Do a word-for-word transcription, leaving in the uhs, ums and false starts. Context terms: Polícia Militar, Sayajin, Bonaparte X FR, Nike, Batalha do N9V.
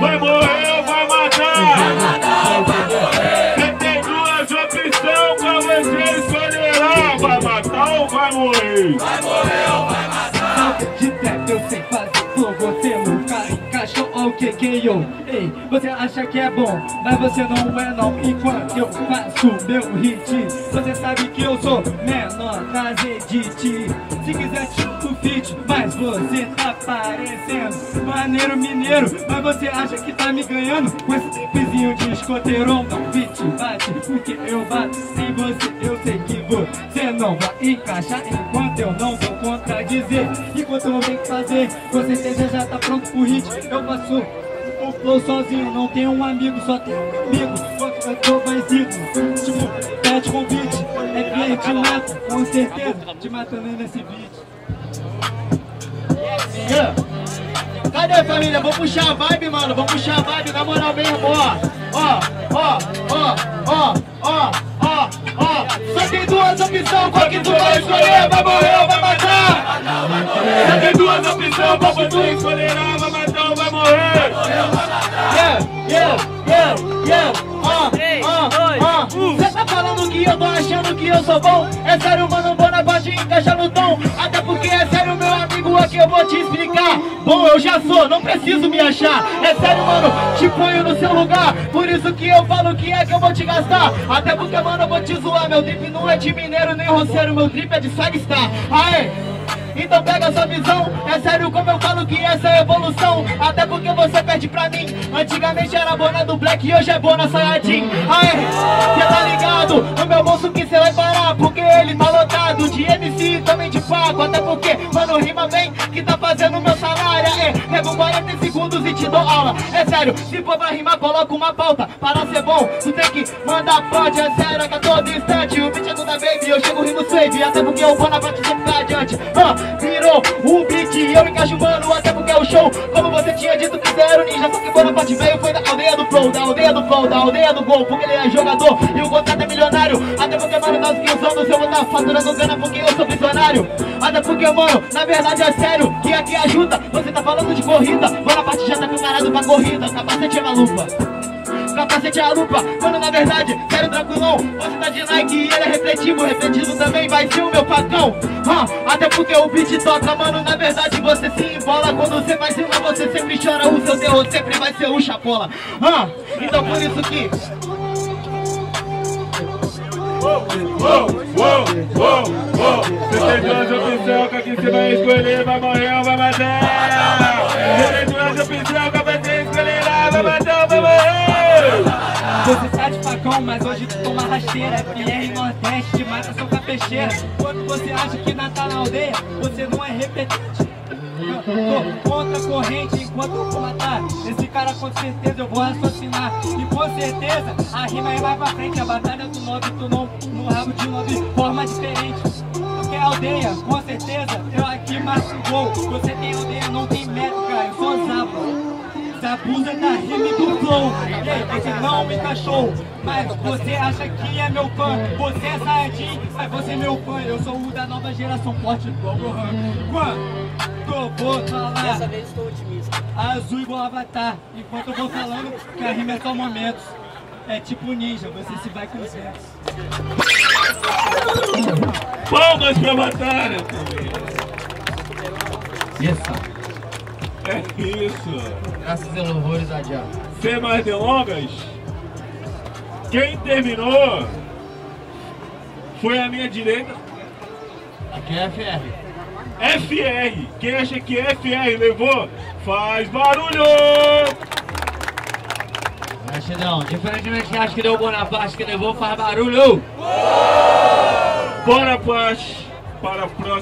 vai morrer ou vai matar? Vai matar ou vai morrer? Você tem duas opções pra você escolher: vai matar ou vai morrer? Vai morrer ou vai matar? De trap eu sei fazer flow, você nunca encaixou ou quequeou. Ei, você acha que é bom, mas você não é não. Enquanto eu faço meu hit, você sabe que eu sou menor na Zedit. Se quiser tipo fit, mas você tá parecendo maneiro mineiro, mas você acha que tá me ganhando com esse tripzinho de escoteirão. Não fit bate, porque eu bato em você. Eu sei que você não vai encaixar enquanto eu não vou contradizer. Enquanto eu não tenho que fazer, você seja já tá pronto pro hit. Eu passo o flow sozinho, não tenho um amigo, só tenho um amigo. Eu tô vazido, tipo, pede convite. É play, te mato, com certeza, te matando nesse beat. Yeah. Cadê, família? Vou puxar a vibe, mano, vou puxar a vibe, na moral mesmo, ó. Ó, ó, ó, ó, ó, ó, ó. Só tem duas opções, qual que tu vai escolher? Vai morrer ou vai matar? Só tem duas opções, qual que tu escolherá? Vai matar ou vai morrer? Yeah, yeah, yeah, yeah. Ó, ó, ó. Cê tá falando que eu tô achando que eu sou bom? É sério, mano, Bonaparte encaixa no tom. Até porque é sério, meu amigo, aqui eu vou te explicar. Bom, eu já sou, não preciso me achar. É sério, mano, te ponho no seu lugar. Por isso que eu falo que é que eu vou te gastar. Até porque, mano, eu vou te zoar. Meu drip não é de mineiro nem roceiro, meu drip é de sagstar. Aê! Então pega essa visão, é sério como eu falo que essa é a evolução. Até porque você perde pra mim. Antigamente era bona do black e hoje é bona Sayajin. Aê, cê tá ligado? No meu bolso que cê vai parar, porque ele tá lotado de M C e também de pago. Até porque, mano, rima bem que tá fazendo meu salário. Aê, pego quarenta segundos e te dou aula. É sério, se for pra rimar coloca uma pauta. Para ser bom, tu tem que mandar pode. É sério, é que a todo instante o beat é da baby, eu chego rimo slave. Até porque eu vou na parte sempre pra adiante. ah, Virou o beat, eu encaixo, mano, até porque é o show. Como você tinha dito que você era o ninja, só que Bonaparte veio foi da aldeia do flow, da aldeia do flow, da aldeia do gol. Porque ele é jogador e o contrato é milionário. Até porque, mano, nas quinze anos eu vou estar faturando grana porque eu sou visionário. Até porque, mano, na verdade é sério que aqui ajuda. Você tá falando de corrida, Bonaparte já tá preparado pra corrida. Capacete é malupa, capacete é a lupa, mano, na verdade, sério, tranquilão. Você tá de Nike e ele é refletivo, refletido também vai ser o meu facão. ah, Até porque o beat toca, mano, na verdade você se embola. Quando você vai rimar, você sempre chora, o seu terror sempre vai ser o chapola. ah, Então por isso que... Uou, uou, uou, uou, uou. Você tem duas opções, que você vai escolher, vai morrer ou vai matar? Você tem duas opções, que você escolherá, vai matar ou vai morrer? Você tá de facão, mas hoje tu toma rasteira. F R Nordeste, mata sua capecheira. Quando você acha que não tá na aldeia, você não é repetente. Eu tô contra a corrente enquanto eu vou matar. Esse cara com certeza eu vou raciocinar. E com certeza a rima aí vai pra frente. A batalha do nove, tu não no rabo de nove formas diferentes. Porque a aldeia, com certeza, eu aqui marco o gol. Você tem aldeia, não tem métrica, eu sou zapa. Da bunda da rima e do flow. Ei, você não me encaixou, mas você acha que é meu fã. Você é Sayajin, mas você é meu fã. Eu sou o da nova geração, forte igual meu rank. Quando eu vou falar, dessa vez estou otimista, azul igual avatar. Enquanto eu vou falando, que a rima é só momentos. É tipo ninja, você se vai com os ventos. Palmas pra batalha. Yes. É isso. Graças e louvores a Deus. Sem mais delongas, quem terminou foi a minha direita. Aqui é F R. F R. Quem acha que F R levou, faz barulho! Acho não. Diferentemente que acha que deu Bonaparte que levou, faz barulho! Bonaparte para a próxima.